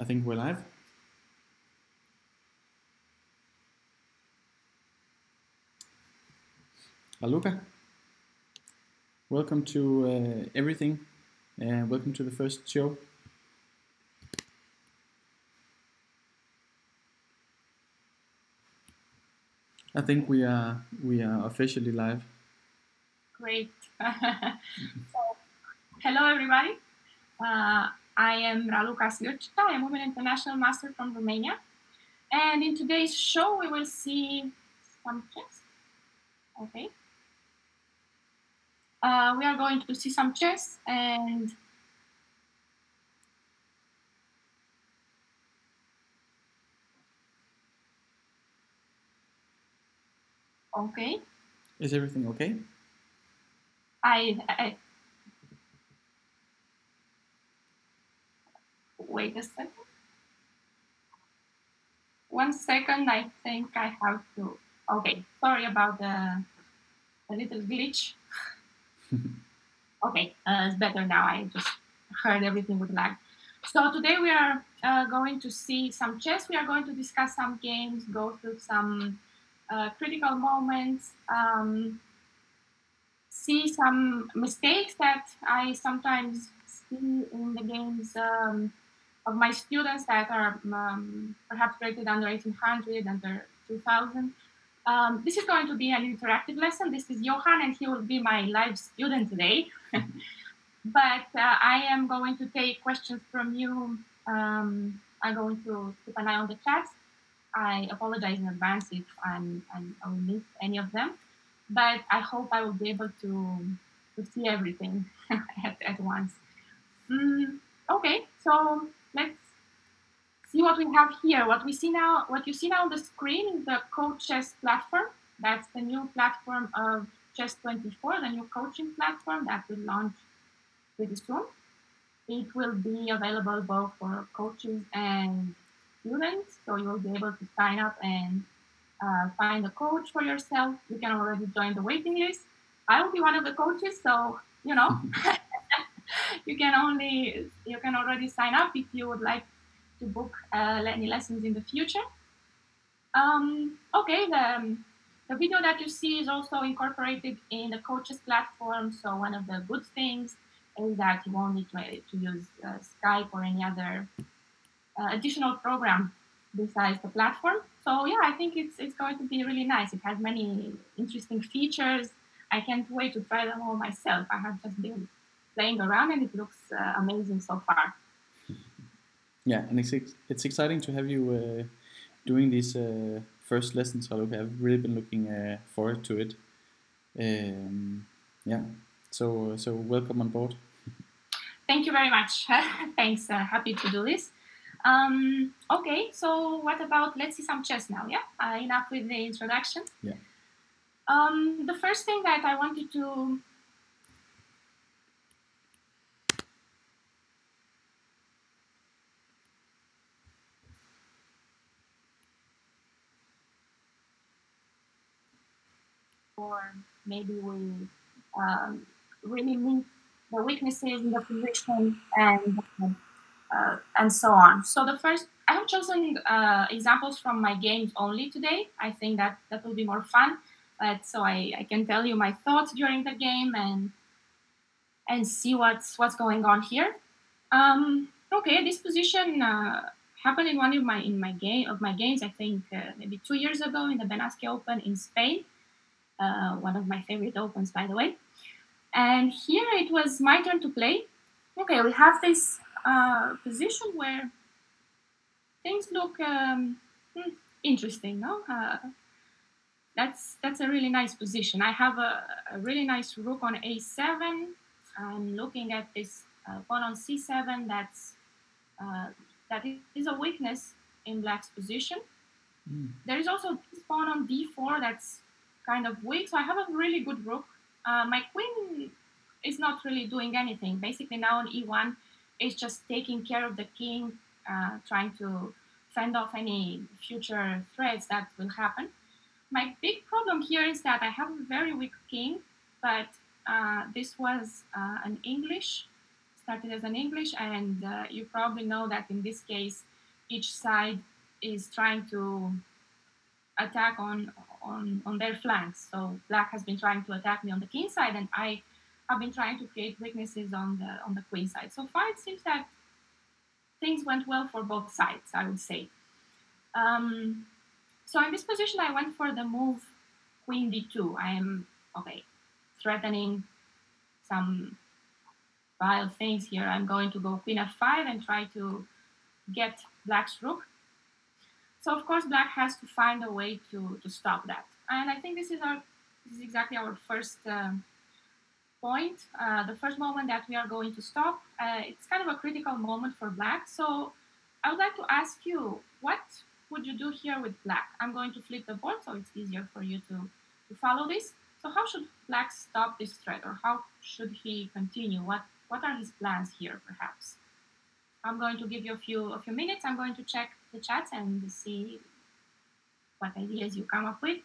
I think we're live. Raluca, welcome to everything, welcome to the first show. I think we are officially live. Great. So, hello everybody. I am Raluca Sgîrcea. I am Women International Master from Romania, and in today's show we will see some chess. Okay. We are going to see some chess, and okay. Is everything okay? I wait a second. One second. I think I have to. Okay. Sorry about the little glitch. Okay, it's better now. I just heard everything with lag. So today we are going to see some chess. We are going to discuss some games, go through some critical moments, see some mistakes that I sometimes see in the games of my students that are perhaps rated under 1800, under 2000. This is going to be an interactive lesson. This is Johan, and he will be my live student today. But I am going to take questions from you. I'm going to keep an eye on the chats. I apologize in advance if I will miss any of them. But I hope I will be able to see everything at once. Okay, so let's see what we have here. What you see now on the screen is the CoChess platform. That's the new platform of chess24, the new coaching platform that will launch pretty soon. It will be available both for coaches and students, so you will be able to sign up and find a coach for yourself. You can already join the waiting list. I will be one of the coaches, so you know, you can already sign up if you would like to book any lessons in the future. Okay, the video that you see is also incorporated in the coaches platform. So one of the good things is that you won't need to use Skype or any other additional program besides the platform. So yeah, I think it's going to be really nice. It has many interesting features. I can't wait to try them all myself. I have just been playing around and it looks amazing so far. Yeah, and it's exciting to have you doing these first lessons, Raluca. I've really been looking forward to it. Yeah, so welcome on board. Thank you very much. Thanks, happy to do this. Okay, so what about, let's see some chess now, yeah? Enough with the introduction. Yeah. The first thing that I wanted to... or maybe we really meet the weaknesses in the position and so on. So the first, I have chosen examples from my games only today. I think that will be more fun. But so I can tell you my thoughts during the game and see what's going on here. Okay, this position happened in one of my games. I think maybe 2 years ago in the Benasque Open in Spain. One of my favorite opens, by the way. And here it was my turn to play. Okay, we have this position where things look interesting, no? That's a really nice position. I have a really nice rook on a7. I'm looking at this pawn on c7. That is a weakness in black's position. Mm. There is also this pawn on d4 that's kind of weak, so I have a really good rook. My queen is not really doing anything. Basically, now on e1, it's just taking care of the king, trying to fend off any future threats that will happen. My big problem here is that I have a very weak king, but this was an English started as an English, and you probably know that in this case each side is trying to attack on their flanks. So black has been trying to attack me on the king side, and I have been trying to create weaknesses on the queen side. So far it seems that things went well for both sides, I would say. So in this position I went for the move queen d2. I am, okay, threatening some vile things here. I'm going to go queen f5 and try to get black's rook. So of course black has to find a way to stop that. And I think this is exactly our first point, the first moment that we are going to stop. It's kind of a critical moment for black. So I would like to ask you, what would you do here with black? I'm going to flip the board so it's easier for you to follow this. So how should black stop this threat, or how should he continue? What are his plans here, perhaps? I'm going to give you a few minutes. I'm going to check the chats and see what ideas you come up with.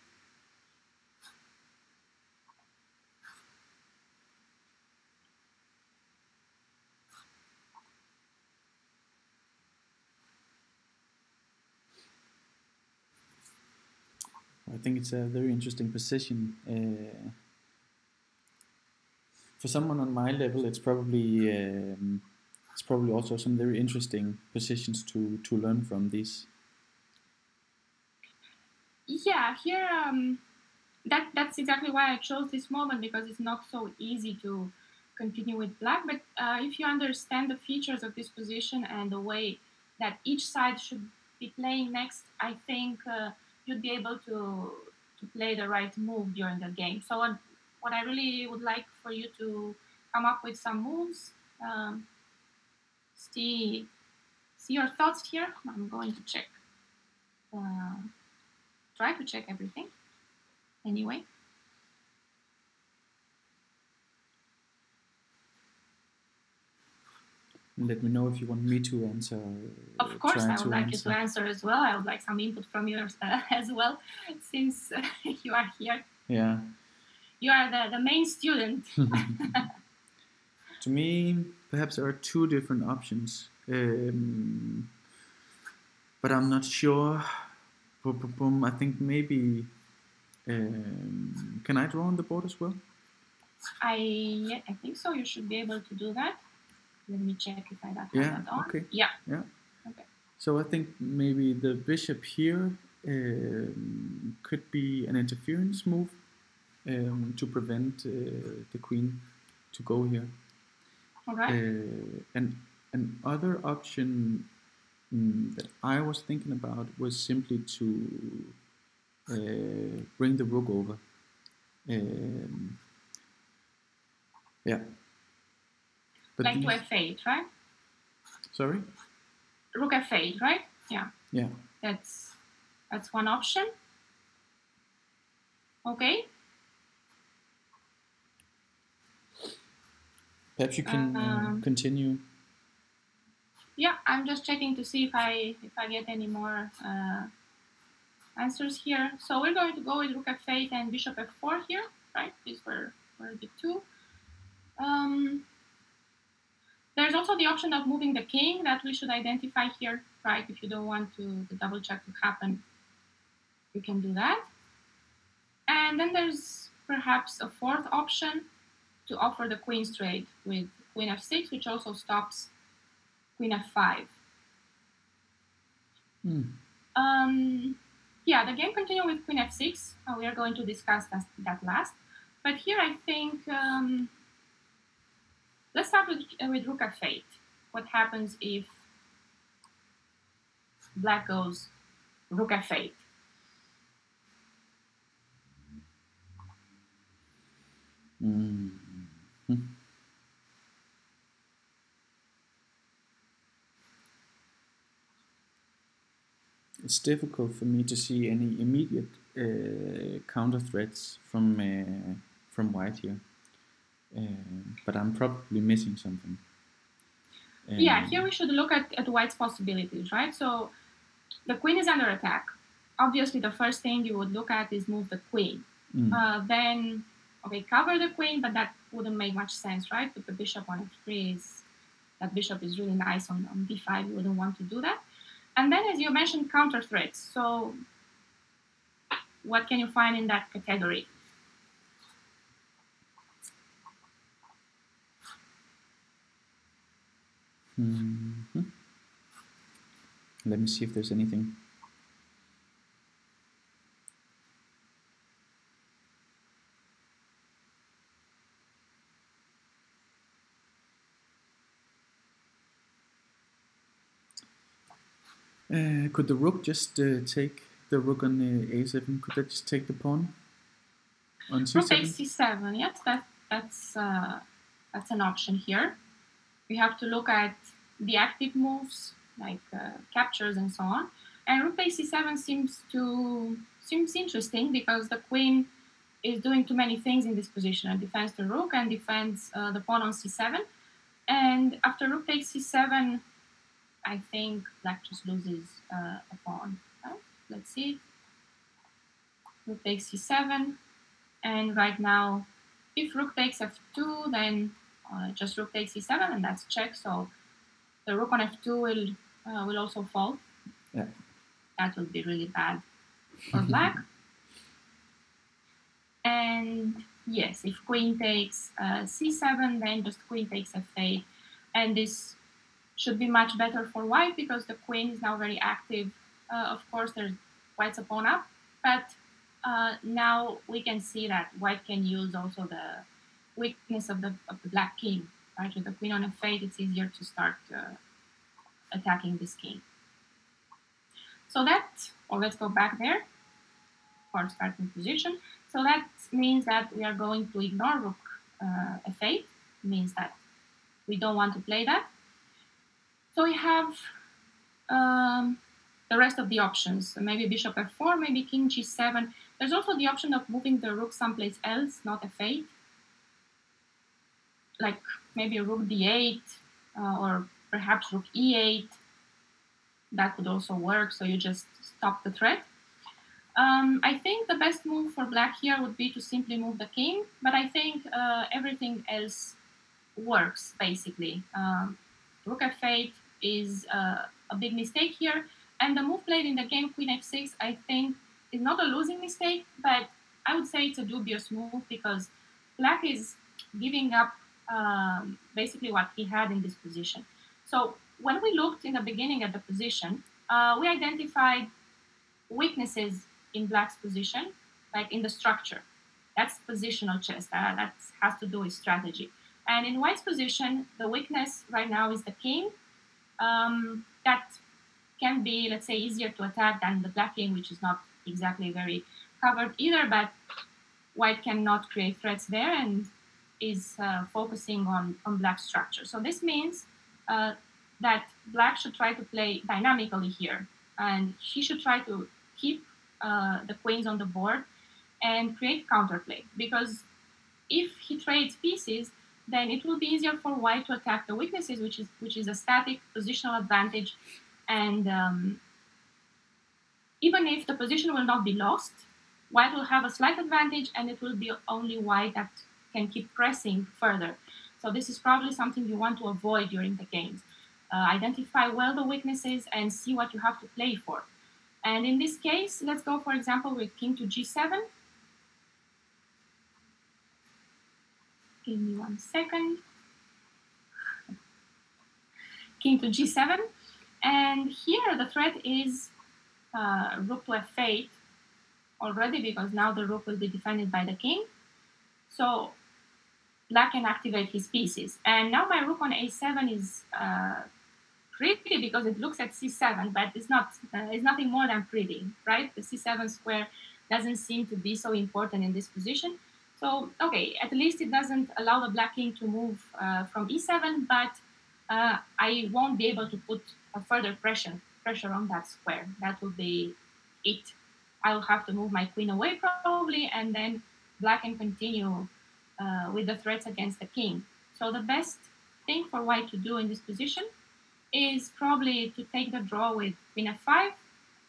I think it's a very interesting position. For someone on my level, it's probably also some very interesting positions to learn from these. Yeah, here that's exactly why I chose this moment, because it's not so easy to continue with black. But if you understand the features of this position and the way that each side should be playing next, I think you'd be able to play the right move during the game. So what I really would like for you to come up with some moves. See your thoughts here. I'm going to check. Try to check everything. Anyway. Let me know if you want me to answer. Of course, I would like you to answer as well. I would like some input from you as well, since you are here. Yeah. You are the main student. To me, perhaps there are two different options, but I'm not sure. I think maybe... can I draw on the board as well? I think so. You should be able to do that. Let me check if I got that on. Okay. Yeah. Yeah. Okay. So I think maybe the bishop here could be an interference move to prevent the queen to go here. All right. And another option that I was thinking about was simply to bring the rook over. Yeah. But like to f8, right? Sorry? Rook f8, right? Yeah. Yeah. That's one option. Okay. Perhaps you can continue. Yeah, I'm just checking to see if I get any more answers here. So we're going to go with rook f8 and bishop f4 here, right? These were the two. There's also the option of moving the king that we should identify here, right? If you don't want the double check to happen, you can do that. And then there's perhaps a fourth option to offer the queen straight with queen f6, which also stops queen f5. Mm. Yeah, the game continues with queen f6. We are going to discuss that last. But here I think... let's start with rook f8. What happens if black goes rook f8? Mm-hmm. It's difficult for me to see any immediate counter threats from white here. But I'm probably missing something. Yeah, here we should look at white's possibilities, right? So the queen is under attack. Obviously, the first thing you would look at is move the queen. Mm. Then, okay, cover the queen, but that wouldn't make much sense, right? But the bishop on f3 is That bishop is really nice on b5. You wouldn't want to do that. And then, as you mentioned, counter threats. So what can you find in that category? Mm-hmm. Let me see if there's anything. Could the rook just take the rook on a7? Could that just take the pawn on c7? Rook takes c7. Yes, that's an option here. We have to look at the active moves like captures and so on. And rook takes c7 seems interesting because the queen is doing too many things in this position. It defends the rook and defends the pawn on c7. And after rook takes c7. I think black just loses a pawn. Right? Let's see. Rook takes c7, and right now, if rook takes f2, then just rook takes c7, and that's check. So the rook on f2 will also fall. Yeah. That would be really bad for black. And yes, if queen takes c7, then just queen takes f8, and this should be much better for white because the queen is now very active. Of course, there's white's a pawn up, but now we can see that white can use also the weakness of the black king. Right, with the queen on f8, it's easier to start attacking this king. So that, or let's go back there for starting position. So that means that we are going to ignore rook f8. Means that we don't want to play that. So we have the rest of the options. So maybe bishop f4, maybe king g7. There's also the option of moving the rook someplace else, not f8. Like maybe rook d8 or perhaps rook e8. That would also work, so you just stop the threat. I think the best move for black here would be to simply move the king, but I think everything else works, basically. Rook f8 is a big mistake here, and the move played in the game, queen f6, I think is not a losing mistake, but I would say it's a dubious move because black is giving up basically what he had in this position. So when we looked in the beginning at the position, we identified weaknesses in black's position, like in the structure. That's positional chess, that has to do with strategy. And in white's position, the weakness right now is the king. That can be, let's say, easier to attack than the black king, which is not exactly very covered either, but white cannot create threats there and is focusing on black's structure. So this means that black should try to play dynamically here, and he should try to keep the queens on the board and create counterplay, because if he trades pieces, then it will be easier for white to attack the weaknesses, which is a static positional advantage. And even if the position will not be lost, white will have a slight advantage, and it will be only white that can keep pressing further. So this is probably something you want to avoid during the games. Identify well the weaknesses and see what you have to play for. And in this case, let's go, for example, with king to g7. Give me 1 second. King to g7. And here the threat is rook to f8 already, because now the rook will be defended by the king. So black can activate his pieces. And now my rook on a7 is pretty because it looks at c7, but it's nothing more than pretty, right? The c7 square doesn't seem to be so important in this position. So, okay, at least it doesn't allow the black king to move from e7, but I won't be able to put a further pressure on that square. That will be it. I'll have to move my queen away probably, and then black can continue with the threats against the king. So the best thing for white to do in this position is probably to take the draw with queen f5.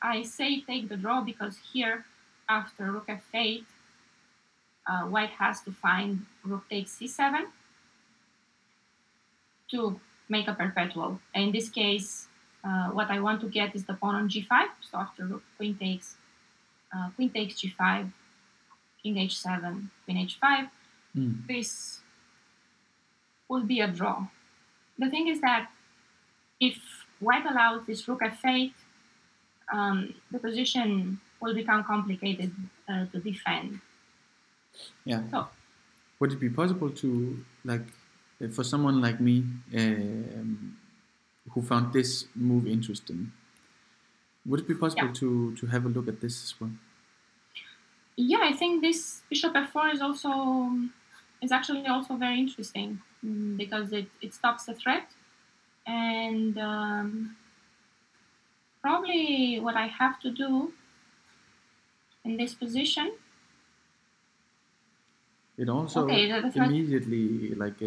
I say take the draw because here, after rook f8, white has to find rook takes c7 to make a perpetual. And in this case, what I want to get is the pawn on g5. So after queen takes g5, king h7, queen h5, this would be a draw. The thing is that if white allows this rook f8, the position will become complicated to defend. Yeah. So, would it be possible to, like, for someone like me who found this move interesting, would it be possible to have a look at this as well? Yeah, I think this bishop f4 is also actually very interesting because it stops the threat, and probably what I have to do in this position. It also immediately like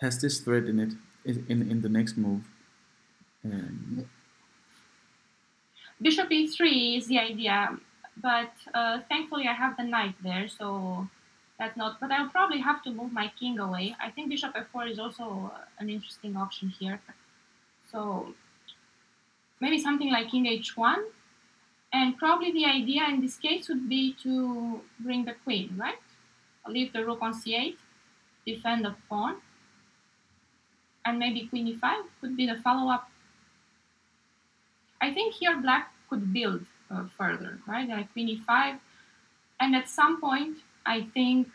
has this threat in it in the next move. Bishop e3 is the idea, but thankfully I have the knight there, so that's not. But I'll probably have to move my king away. I think bishop f4 is also an interesting option here. So maybe something like king h1. And probably the idea in this case would be to bring the queen, right? Leave the rook on c8, defend the pawn, and maybe queen e5 could be the follow-up. I think here black could build further, right? Like queen e5, and at some point I think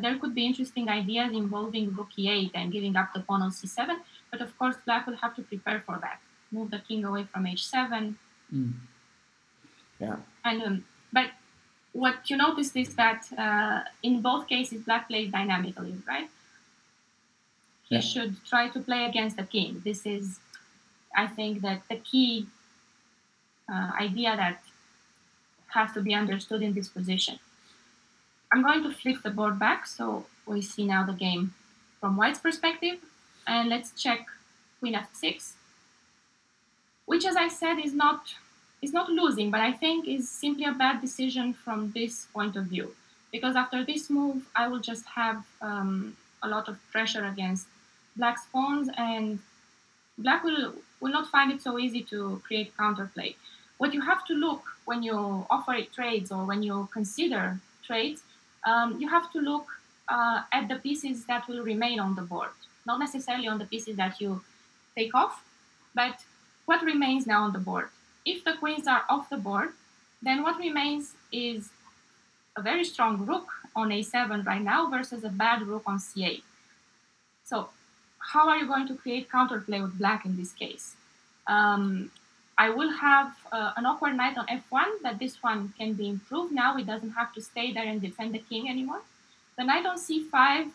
there could be interesting ideas involving rook e8 and giving up the pawn on c7, but of course black will have to prepare for that. Move the king away from h7. Yeah. And but what you notice is that in both cases black plays dynamically, right? He should try to play against the king. This is, I think, that the key idea that has to be understood in this position. I'm going to flip the board back so we see now the game from white's perspective, and let's check queen f6, which, as I said, is not. It's not losing, but I think it's simply a bad decision from this point of view. Because after this move, I will just have a lot of pressure against black's pawns, and black will not find it so easy to create counterplay. What you have to look when you offer trades or when you consider trades, you have to look at the pieces that will remain on the board. Not necessarily on the pieces that you take off, but what remains now on the board. If the queens are off the board, then what remains is a very strong rook on a7 right now versus a bad rook on c8. So how are you going to create counterplay with black in this case? I will have an awkward knight on f1, but this one can be improved now. It doesn't have to stay there and defend the king anymore. The knight on c5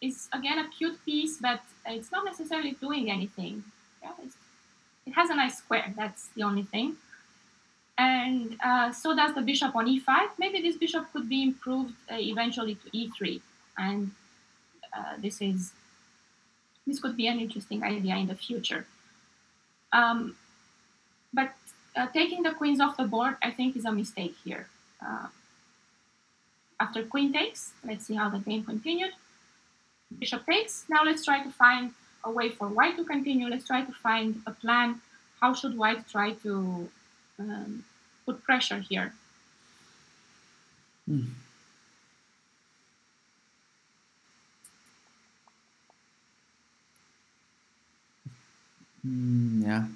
is, again, a cute piece, but it's not necessarily doing anything. Yeah, it has a nice square, that's the only thing. And so does the bishop on e5. Maybe this bishop could be improved eventually to e3. And this could be an interesting idea in the future. But taking the queens off the board, I think, is a mistake here. After queen takes, let's see how the game continued. Bishop takes. Now let's try to find a way for white to continue. Let's try to find a plan. How should white try to put pressure here? Yeah,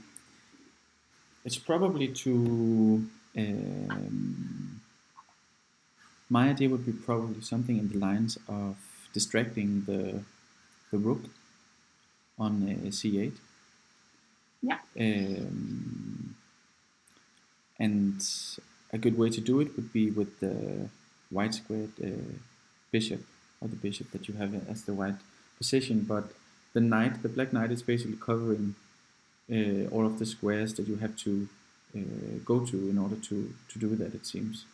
it's probably to my idea would be probably something in the lines of distracting the rook on c8, yeah, and a good way to do it would be with the white squared bishop, or the bishop that you have as the white position. But the knight, the black knight, is basically covering all of the squares that you have to go to in order to do that. It seems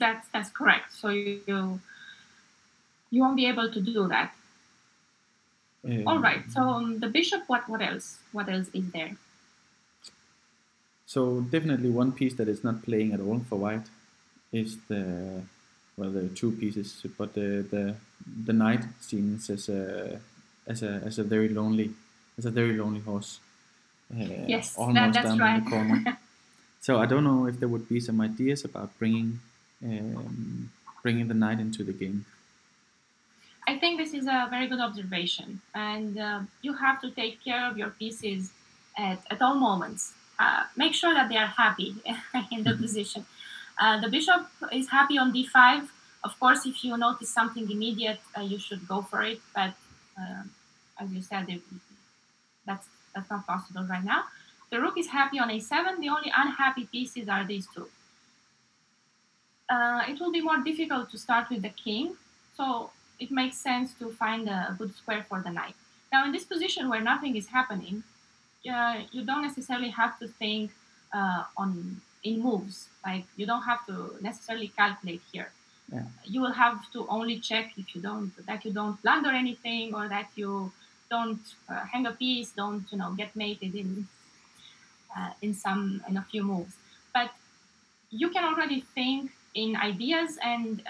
that's correct. So you won't be able to do that. All right. So the bishop. What else? What else is there? So definitely one piece that is not playing at all for white is the, well, there are two pieces, but the knight seems as as a very lonely horse. Yes, almost that's down right. In the corner. So I don't know if there would be some ideas about bringing the knight into the game. I think this is a very good observation, and you have to take care of your pieces at all moments. Make sure that they are happy in the position. The bishop is happy on d5. Of course, if you notice something immediate, you should go for it. But as you said, that's not possible right now. The rook is happy on a7. The only unhappy pieces are these two. It will be more difficult to start with the king, so it makes sense to find a good square for the knight. Now, in this position where nothing is happening, you don't necessarily have to think in moves. Like, you don't have to necessarily calculate here. Yeah. You will have to only check if that you don't blunder anything, or that you don't hang a piece, don't get mated in a few moves. But you can already think in ideas and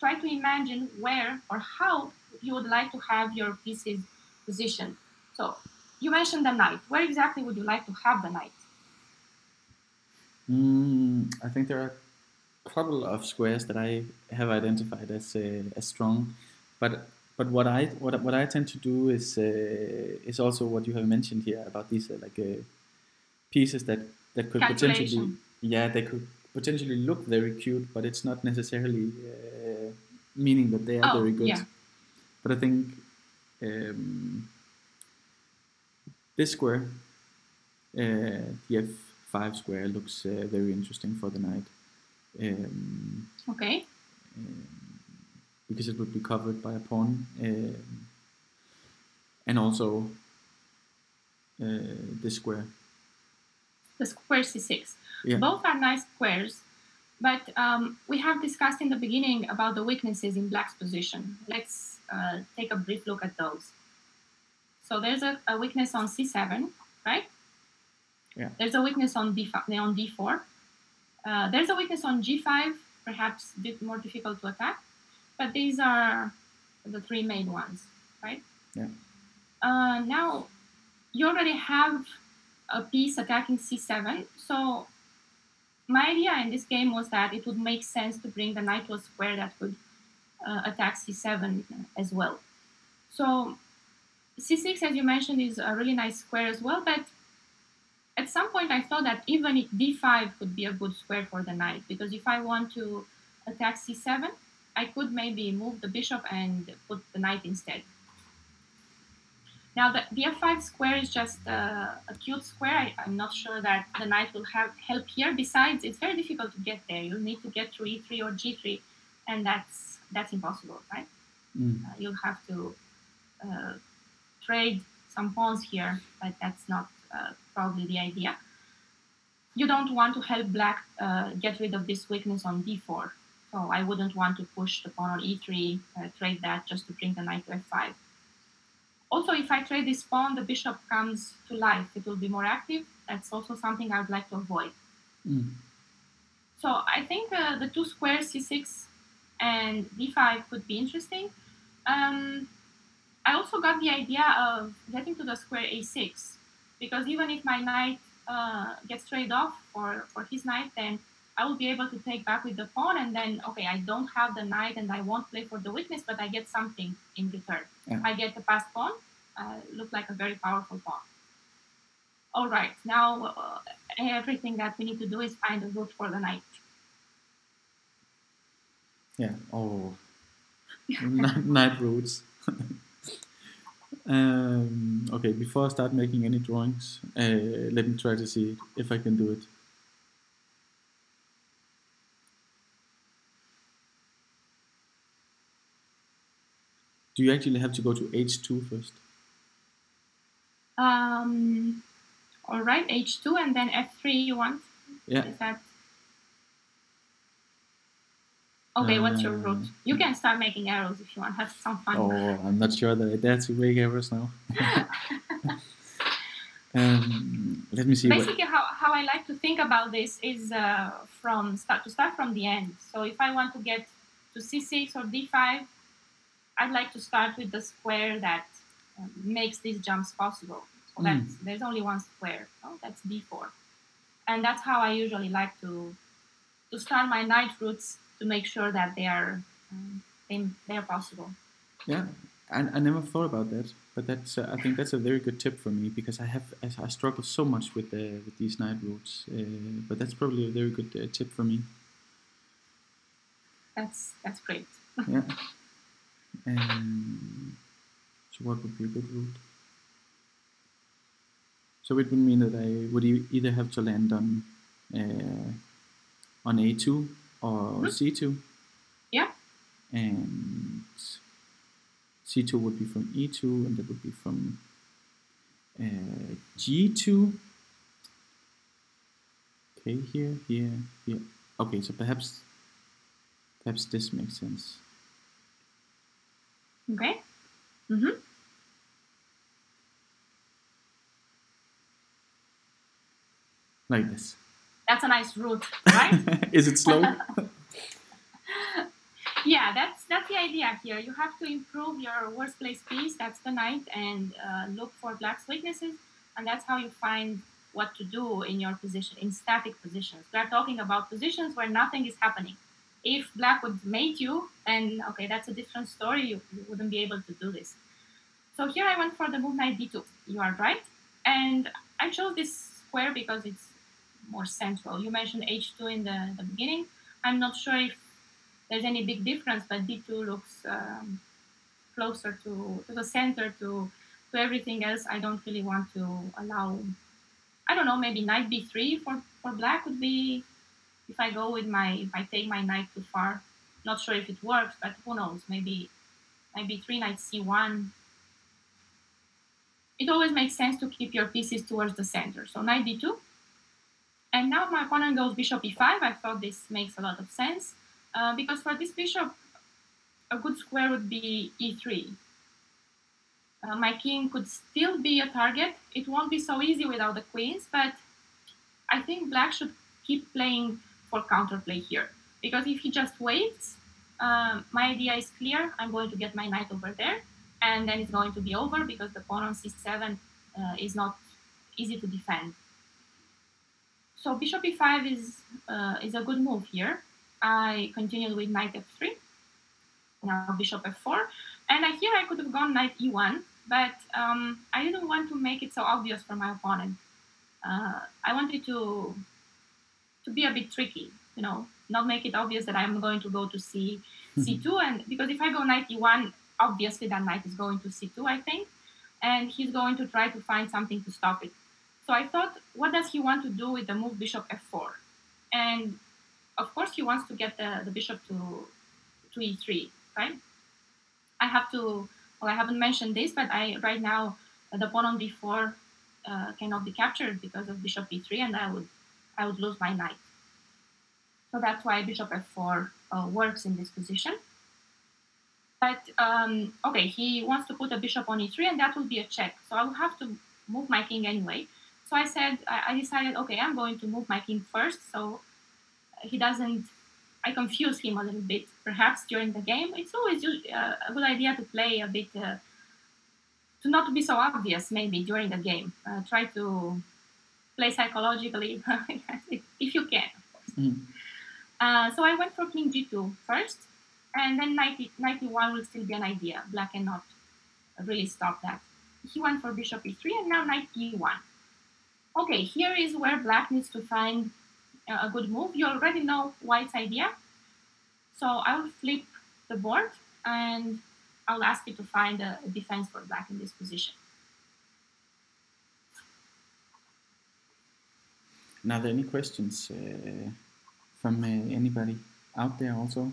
try to imagine where or how you would like to have your pieces positioned. So you mentioned the knight. Where exactly would you like to have the knight? I think there are a couple of squares that I have identified as strong, but what I tend to do is also what you have mentioned here about these pieces that could potentially they could potentially look very cute, but it's not necessarily meaning that they are very good. Yeah. But I think this square, the f5 square, looks very interesting for the knight. Okay. Because it would be covered by a pawn, and also this square. The square c6. Yeah. Both are nice squares, but we have discussed in the beginning about the weaknesses in black's position. Let's take a brief look at those. So there's a weakness on c7, right? Yeah. There's a weakness on d4. There's a weakness on g5, perhaps a bit more difficult to attack. But these are the three main ones, right? Yeah. Now, you already have a piece attacking c7, so my idea in this game was that it would make sense to bring the knight to a square that could attack c7 as well. So c6, as you mentioned, is a really nice square as well, but at some point I thought that even if d5 could be a good square for the knight, because if I want to attack c7, I could maybe move the bishop and put the knight instead. Now, the f5 square is just a cute square. I'm not sure that the knight will help here. Besides, it's very difficult to get there. You'll need to get through e3 or g3, and that's impossible, right? Mm. You'll have to trade some pawns here, but that's not probably the idea. You don't want to help black get rid of this weakness on d4, so I wouldn't want to push the pawn on e3, trade that just to bring the knight to f5. Also, if I trade this pawn, the bishop comes to life. It will be more active. That's also something I would like to avoid. Mm. So I think the two squares, c6 and d5, could be interesting. I also got the idea of getting to the square a6, because even if my knight gets traded off for his knight, then I will be able to take back with the pawn, and then, okay, I don't have the knight and I won't play for the weakness, but I get something in return. Yeah. I get the passed pawn, look like a very powerful pawn. All right, now everything that we need to do is find a route for the knight. Yeah, oh, knight routes. Okay, before I start making any drawings, let me try to see if I can do it. Do you actually have to go to h2 first? All right, h2 and then f3 you want? Yeah. Is that... Okay, what's your route? You can start making arrows if you want. Have some fun. Oh, I'm not sure that I dare to make arrows now. Let me see. Basically, how I like to think about this is to start from the end. So if I want to get to c6 or d5, I'd like to start with the square that makes these jumps possible. So that's, there's only one square. Oh, that's b4. And that's how I usually like to start my knight routes to make sure that they are possible. Yeah, I never thought about that, but that's I think that's a very good tip for me, because I struggle so much with these knight routes. But that's probably a very good tip for me. That's great. Yeah. So what would be a good route? So it would mean that I would either have to land on A2 or C2. Yeah. And C2 would be from E2, and that would be from G2. Okay, here, here, here. Okay, so perhaps this makes sense. Okay. Mm-hmm. Like this. That's a nice route, right? Is it slow? Yeah, that's the idea here. You have to improve your worst place piece, that's the knight, and look for black's weaknesses, and that's how you find what to do in your position, in static positions. We are talking about positions where nothing is happening. If black would mate you, then okay, that's a different story. You wouldn't be able to do this. So here I went for the move knight d2. You are right, and I chose this square because it's more central. You mentioned h2 in the beginning. I'm not sure if there's any big difference, but d2 looks closer to the center, to everything else. I don't really want to allow, I don't know, maybe knight b3 for black would be, if I take my knight too far. Not sure if it works, but who knows, maybe knight b3, knight c1. It always makes sense to keep your pieces towards the center, so knight d2. And now my opponent goes bishop e5, I thought this makes a lot of sense. Because for this bishop, a good square would be e3. My king could still be a target. It won't be so easy without the queens, but I think black should keep playing for counterplay here. Because if he just waits, my idea is clear. I'm going to get my knight over there, and then it's going to be over because the pawn on c7 is not easy to defend. So bishop e5 is a good move here. I continued with knight f3, now bishop f4, and here I could have gone knight e1, but I didn't want to make it so obvious for my opponent. I wanted to be a bit tricky, you know, not make it obvious that I'm going to go to c2, and because if I go knight e1, obviously that knight is going to c2, I think, and he's going to try to find something to stop it. So I thought, what does he want to do with the move bishop f4? And of course, he wants to get the bishop to e3, right? I have to, well, I haven't mentioned this, but right now, the pawn on b4 cannot be captured because of bishop e3, and I would lose my knight. So that's why bishop f4 works in this position. But, okay, he wants to put a bishop on e3, and that will be a check. So I will have to move my king anyway. So I decided, okay, I'm going to move my king first, so I confuse him a little bit, perhaps, during the game. It's always a good idea to play a bit, to not be so obvious, maybe, during the game. Try to play psychologically, if you can, of course. So I went for king g2 first, and then knight e1 will still be an idea. Black cannot really stop that. He went for bishop e3, and now knight e1. Okay, here is where black needs to find a good move. You already know white's idea, so I'll flip the board and I'll ask you to find a defense for black in this position. Now, are there any questions from anybody out there also?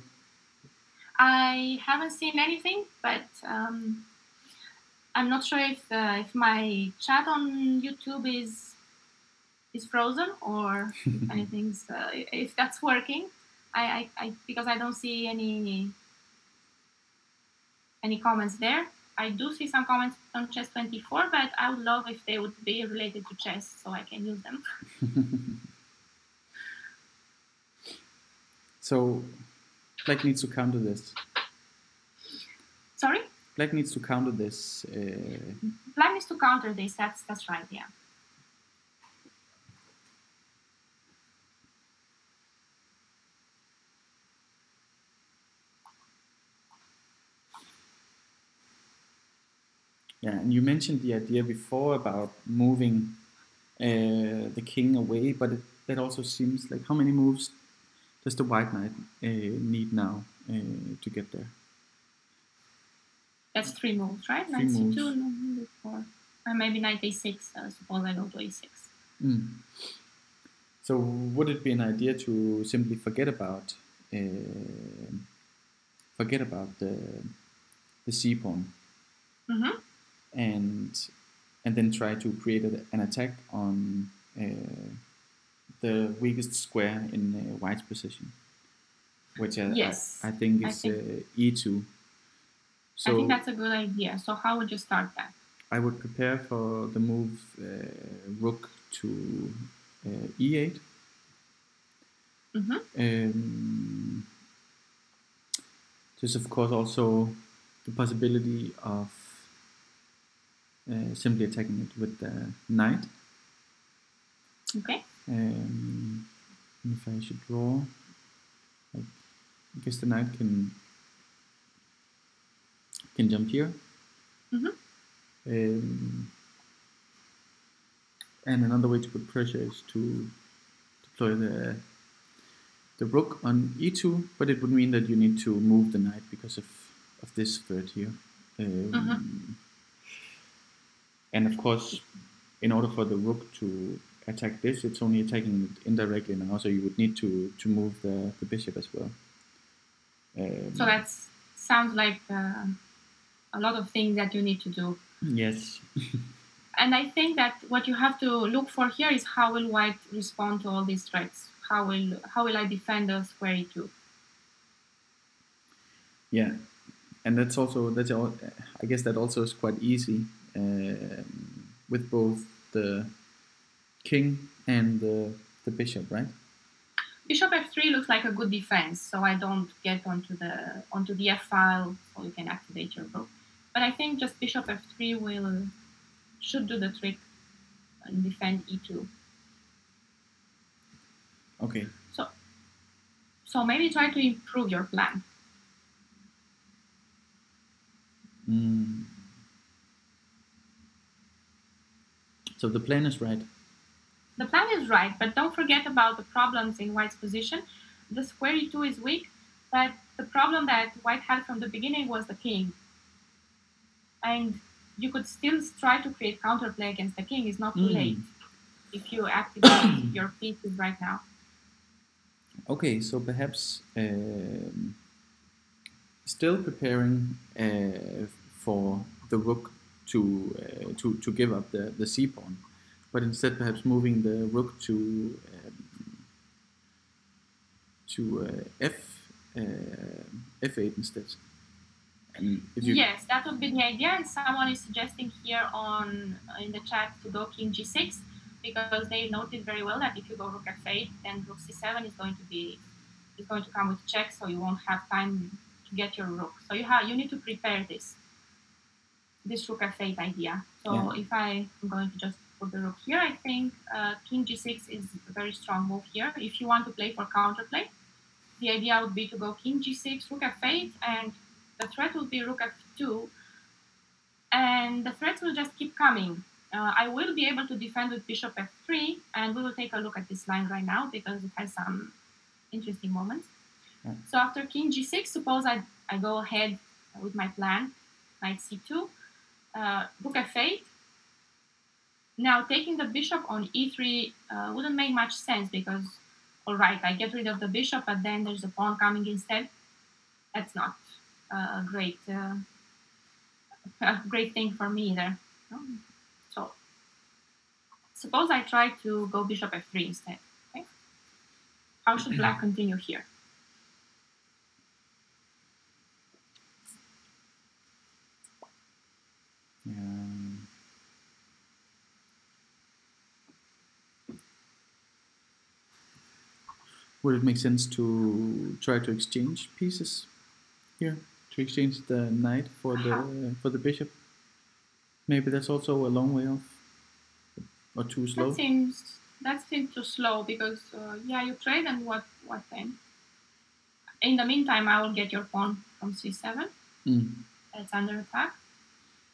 I haven't seen anything, but I'm not sure if my chat on YouTube is frozen, or if anything's if that's working. Because I don't see any comments there. I do see some comments on chess24, but I would love if they would be related to chess so I can use them. So, black needs to counter this. Sorry? Black needs to counter this. Black needs to counter this. That's right. Yeah. Yeah, and you mentioned the idea before about moving the king away, but that also seems like how many moves does the white knight need now to get there? That's 3 moves, right? Knight c2, no, four, or maybe knight a6. Suppose I go to a6. Mm. So would it be an idea to simply forget about the c pawn? Mm-hmm. And then try to create an attack on the weakest square in white's position, which yes, I think is e2. So I think that's a good idea. So how would you start that? I would prepare for the move rook to e8. Mm-hmm. There's of course also the possibility of simply attacking it with the knight. Okay. If I should draw, I guess the knight can jump here. Mm-hmm. And another way to put pressure is to deploy the rook on e2, but it would mean that you need to move the knight because of this threat here. Mm-hmm. And of course, in order for the rook to attack this, it's only attacking it indirectly now, so you would need to move the bishop as well. So that sounds like a lot of things that you need to do. Yes. And I think that what you have to look for here is how will white respond to all these threats? How will I defend the square e2? Yeah, and that's I guess that also is quite easy. With both the king and the bishop, right? Bishop f3 looks like a good defense, so I don't get onto the f file, so you can activate your rook. But I think just bishop f3 should do the trick and defend e2. Okay. So maybe try to improve your plan. Mm. So the plan is right. The plan is right, but don't forget about the problems in white's position. The square e2 is weak, but the problem that white had from the beginning was the king. And you could still try to create counterplay against the king. It's not too late if you activate your pieces right now. Okay, so perhaps still preparing for the rook to give up the c pawn, but instead perhaps moving the rook to f8 instead. And if you yes, that would be the idea. And someone is suggesting here in the chat to go king g6 because they noted very well that if you go rook f8, then rook c7 is going to come with check, so you won't have time to get your rook. So you need to prepare this. This rook f8 idea. So yeah. If I'm going to just put the rook here, I think king g6 is a very strong move here. If you want to play for counterplay, the idea would be to go king g6, rook f8, and the threat will be rook f2, and the threats will just keep coming. I will be able to defend with bishop f3, and we will take a look at this line right now because it has some interesting moments. Yeah. So after king g6, suppose I go ahead with my plan, knight c2, rook f8. Now taking the bishop on e3 wouldn't make much sense because, all right, I get rid of the bishop, but then there's a pawn coming instead. That's not a great thing for me either. So suppose I try to go bishop f3 instead. Okay? How should black continue here? Would it make sense to try to exchange pieces here? to exchange the knight for the bishop. Maybe that's also a long way off, or too slow. That seems too slow because yeah, you trade and what then? In the meantime, I will get your pawn from c7. That's under attack,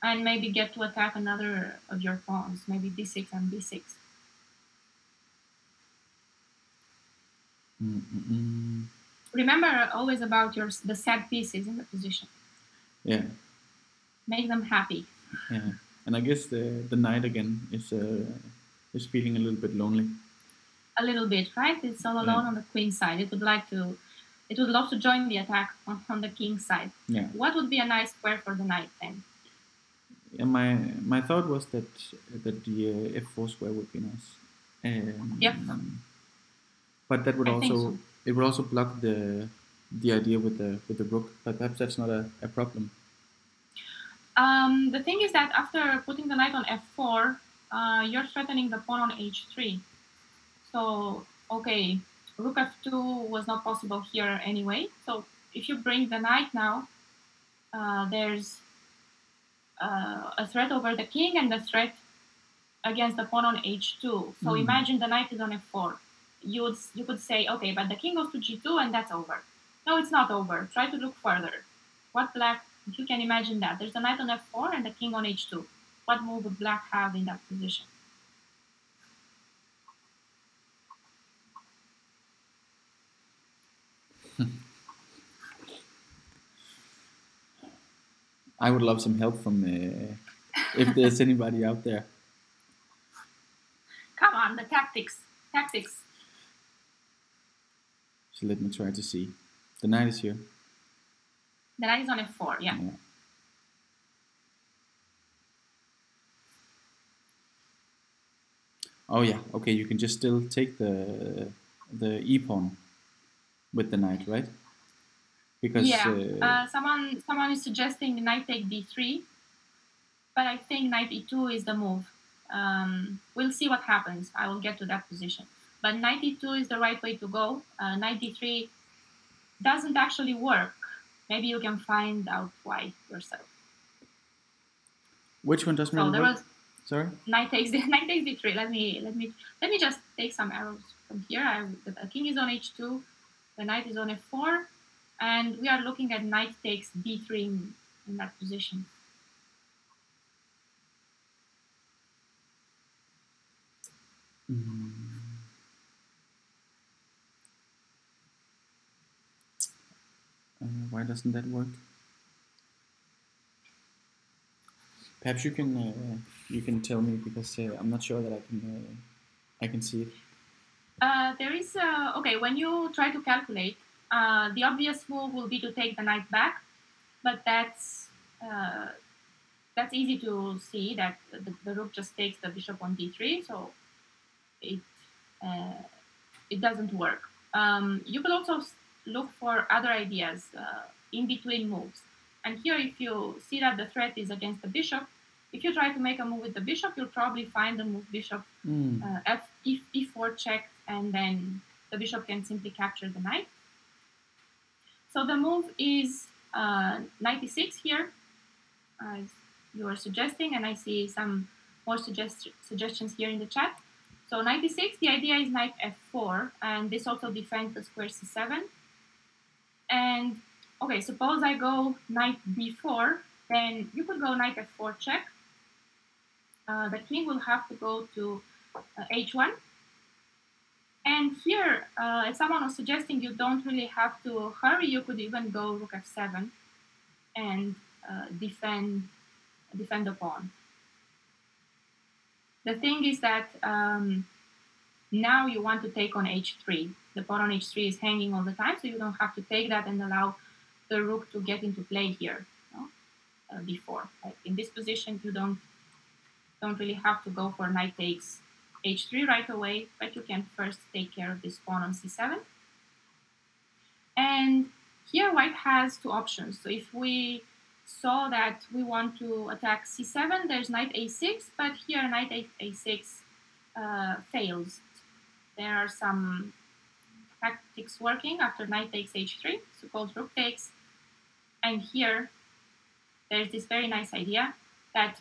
and maybe get to attack another of your pawns, maybe d6 and b6. Remember always about the sad pieces in the position. Yeah. Make them happy. Yeah, and I guess the knight again is feeling a little bit lonely. A little bit, right? It's all alone on the queen side. It would love to join the attack on the king side. Yeah. What would be a nice square for the knight then? Yeah, my thought was that the f4 square would be nice. Yep. But that would it would also block the idea with the rook. But perhaps that's not a problem. The thing is that after putting the knight on f4, you're threatening the pawn on h3. So okay, rook f2 was not possible here anyway. So if you bring the knight now, there's a threat over the king and the threat against the pawn on h2. So imagine the knight is on f4. You could say, okay, but the king goes to g2 and that's over. No, it's not over. Try to look further. What black, if you can imagine that, there's a knight on f4 and the king on h2. What move would black have in that position? I would love some help from if there's anybody out there. Come on, the tactics. So let me try to see. The knight is here. The knight is on f4, yeah. Oh yeah, okay, you can just still take the e-pawn with the knight, right? Because someone is suggesting knight take d3, but I think knight e2 is the move. We'll see what happens. I will get to that position. But knight e2 is the right way to go. Knight d3 doesn't actually work. Maybe you can find out why yourself. Which one doesn't work? Sorry. Knight takes d3. Let me just take some arrows from here. The king is on h2. The knight is on f4, and we are looking at knight takes d3 in that position. Why doesn't that work? Perhaps you can tell me, because I'm not sure that I can see it. There is okay, when you try to calculate, the obvious move will be to take the knight back, but that's easy to see that the rook just takes the bishop on d3, so it doesn't work. You could also look for other ideas, in between moves. And here, if you see that the threat is against the bishop, if you try to make a move with the bishop, you'll probably find the move bishop e4 check, and then the bishop can simply capture the knight. So the move is knight e6 here, as you are suggesting, and I see some more suggestions here in the chat. So knight e6, the idea is knight f4, and this also defends the square c7. And okay, suppose I go knight b4, then you could go knight f4 check. The king will have to go to h1. And here, as someone was suggesting, you don't really have to hurry. You could even go rook f7 and defend the pawn. The thing is that now you want to take on h3. The pawn on h3 is hanging all the time, so you don't have to take that and allow the rook to get into play here. No? Before, like in this position, you don't really have to go for knight takes h3 right away, but you can first take care of this pawn on c7. And here white has two options. So if we saw that we want to attack c7, there's knight a6, but here knight a6 fails. There are some tactics working after knight takes h3. Suppose rook takes And here, there's this very nice idea that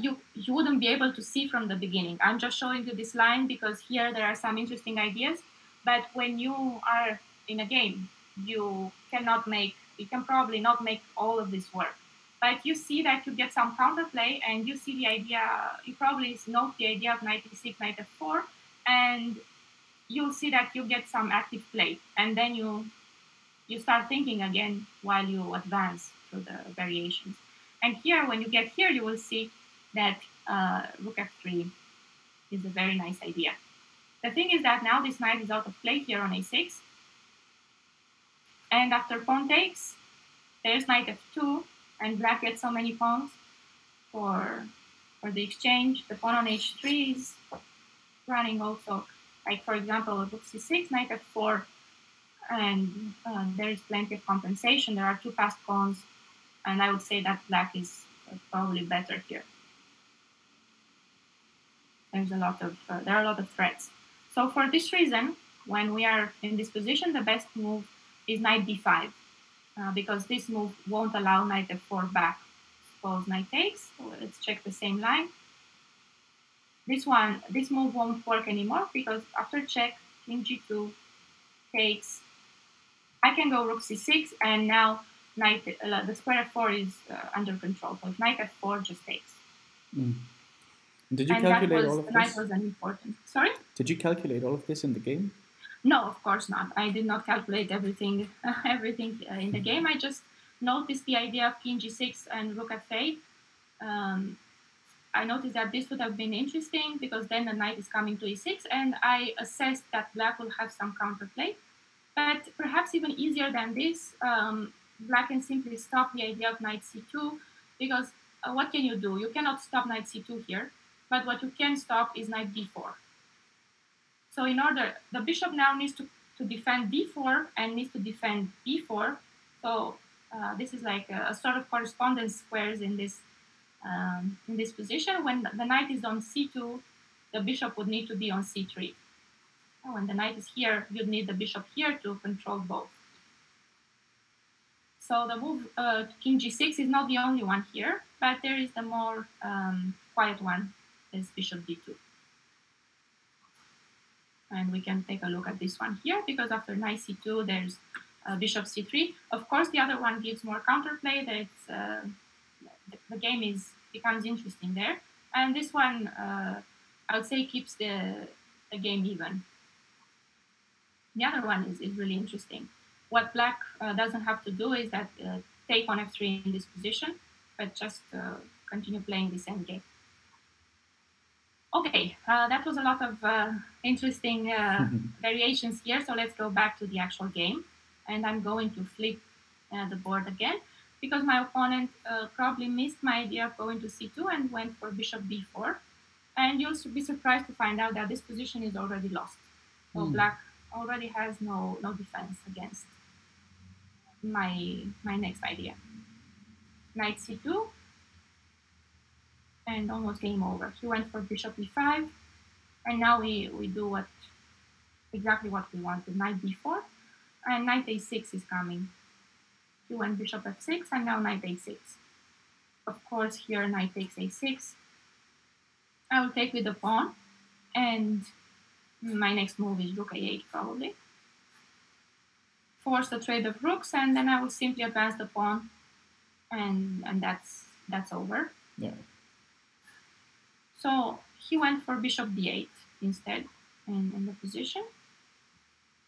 you wouldn't be able to see from the beginning. I'm just showing you this line because here there are some interesting ideas. But when you are in a game, you can probably not make all of this work. But you see that you get some counterplay, and you see the idea, you probably note the idea of knight e6, knight f4, and you'll see that you get some active play. And then you start thinking again while you advance through the variations. And here, when you get here, you will see that rook f3 is a very nice idea. The thing is that now this knight is out of play here on a6. And after pawn takes, there's knight f2, and black gets so many pawns for the exchange. The pawn on h3 is running also. Like, for example, rook c6, knight f4, and there is plenty of compensation. There are two passed pawns. And I would say that black is probably better here. There are a lot of threats. So for this reason, when we are in this position, the best move is knight d5, because this move won't allow knight f4 back. Suppose knight takes. So let's check the same line. This move won't work anymore because after check, king g2 takes. I can go rook c6, and now the square f4 is under control. So knight f4 just takes. Mm. Did you calculate all of this? Knight was unimportant. Sorry? Did you calculate all of this in the game? No, of course not. I did not calculate everything, in the game. I just noticed the idea of king g6 and rook f8. I noticed that this would have been interesting because then the knight is coming to e6, and I assessed that black will have some counterplay. But perhaps even easier than this, black can simply stop the idea of knight c2, because what can you do? You cannot stop knight c2 here, but what you can stop is knight d4. So the bishop now needs to defend d4 and needs to defend b4. So this is like a sort of correspondence squares in this position. When the knight is on c2, the bishop would need to be on c3. And when the knight is here, you'd need the bishop here to control both. So the move king g6 is not the only one here, but there is the more quiet one, is bishop d2. And we can take a look at this one here, because after knight c2, there's bishop c3. Of course, the other one gives more counterplay. The game becomes interesting there. And this one, I would say, keeps the game even. The other one is really interesting. What black doesn't have to do is that take on f3 in this position, but just continue playing this endgame. Okay, that was a lot of interesting variations here, so let's go back to the actual game. And I'm going to flip the board again, because my opponent probably missed my idea of going to c2 and went for bishop b4. And you'll be surprised to find out that this position is already lost. So black already has no defense against my next idea. Knight c2, and almost game over. He went for bishop e5, and now we do exactly what we wanted. Knight b4, and knight a6 is coming. He went bishop f6, and now knight a6. Of course, here knight takes a6. I will take with the pawn, and my next move is rook a8, probably. Force the trade of rooks, and then I will simply advance the pawn, and that's over. Yeah. So he went for bishop d8 instead, in the position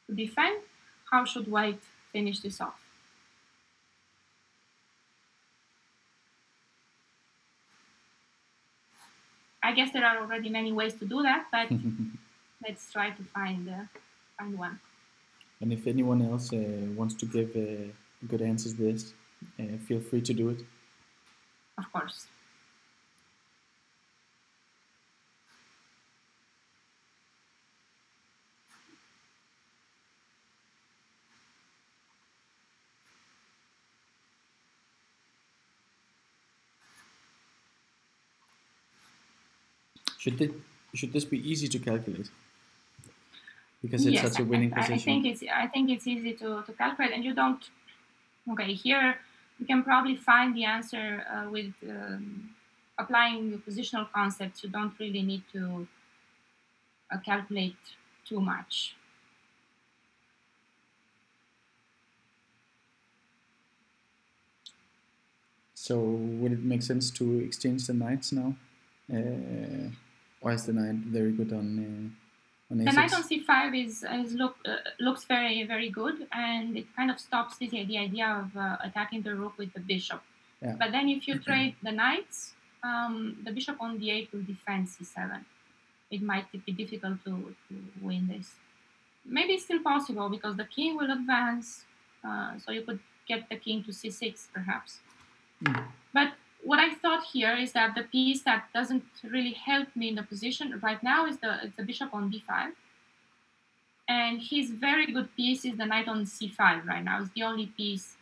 to defend. How should white finish this off? I guess there are already many ways to do that, but let's try to find one. And if anyone else wants to give good answers to this, feel free to do it. Of course. Should this be easy to calculate? Because it's such a winning position. I think it's easy to calculate, and you don't Okay, here you can probably find the answer with applying the positional concepts. You don't really need to calculate too much. So would it make sense to exchange the knights now? Or is the knight very good on a6? The knight on c5 looks very, very good, and it kind of stops the idea of attacking the rook with the bishop. Yeah. But then if you trade the knights, the bishop on d8 will defend c7. It might be difficult to win this. Maybe it's still possible because the king will advance, so you could get the king to c6 perhaps. Mm. But what I thought here is that the piece that doesn't really help me in the position right now is the bishop on d5. And his very good piece is the knight on c5 right now. It's the only piece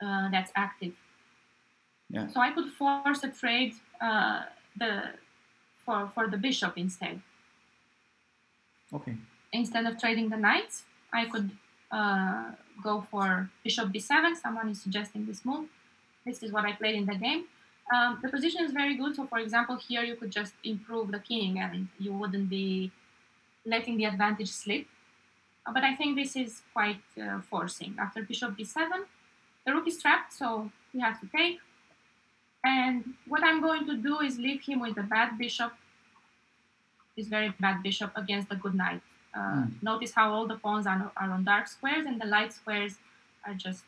that's active. Yeah. So I could force a trade for the bishop instead. Okay. Instead of trading the knights, I could go for bishop b7. Someone is suggesting this move. This is what I played in the game. The position is very good. So, for example, here you could just improve the king and you wouldn't be letting the advantage slip. But I think this is quite forcing. After bishop b7, the rook is trapped, so he has to take. And what I'm going to do is leave him with a bad bishop, this very bad bishop, against a good knight. Notice how all the pawns are on dark squares and the light squares are just...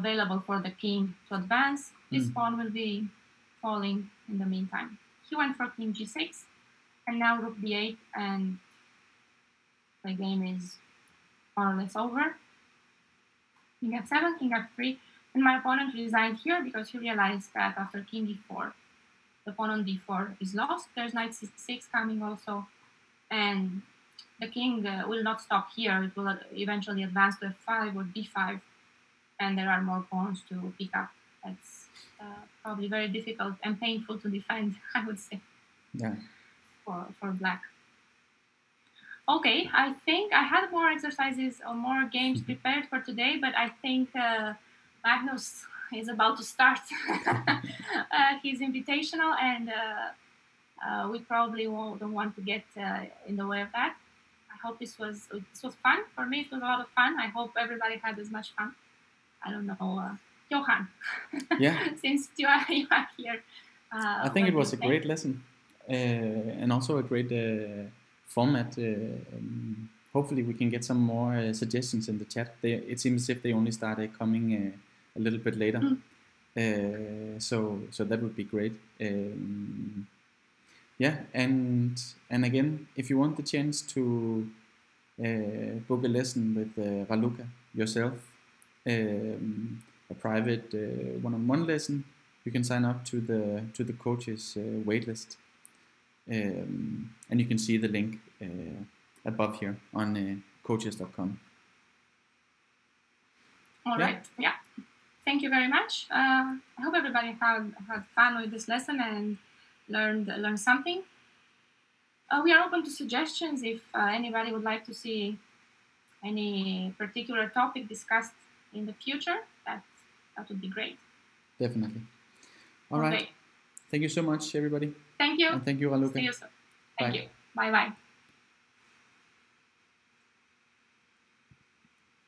available for the king to advance. This pawn will be falling in the meantime. He went for king g6, and now rook b8, and the game is more or less over. King f7, king f3, and my opponent resigned here because he realized that after king e4, the pawn on d4 is lost. There's knight c6 coming also, and the king will not stop here. It will eventually advance to f5 or d5. And there are more pawns to pick up. That's probably very difficult and painful to defend, I would say, yeah, for black. Okay, I think I had more exercises or more games prepared for today, but I think Magnus is about to start his invitational, and we probably don't want to get in the way of that. I hope this was fun. For me, it was a lot of fun. I hope everybody had as much fun. I don't know, Johan, yeah. Since you are here. I think it was a great lesson and also a great format. Hopefully we can get some more suggestions in the chat. It seems as if they only started coming a little bit later. So that would be great. Yeah, and again, if you want the chance to book a lesson with Raluca yourself, a private one-on-one lesson, you can sign up to the coaches waitlist, and you can see the link above here on coaches.com. All right, yeah. Thank you very much. I hope everybody had fun with this lesson and learned something. We are open to suggestions if anybody would like to see any particular topic discussed in the future. That would be great. Definitely. All right. Thank you so much, everybody. Thank you. And thank you, Raluca. See you soon. Thank you. Bye-bye.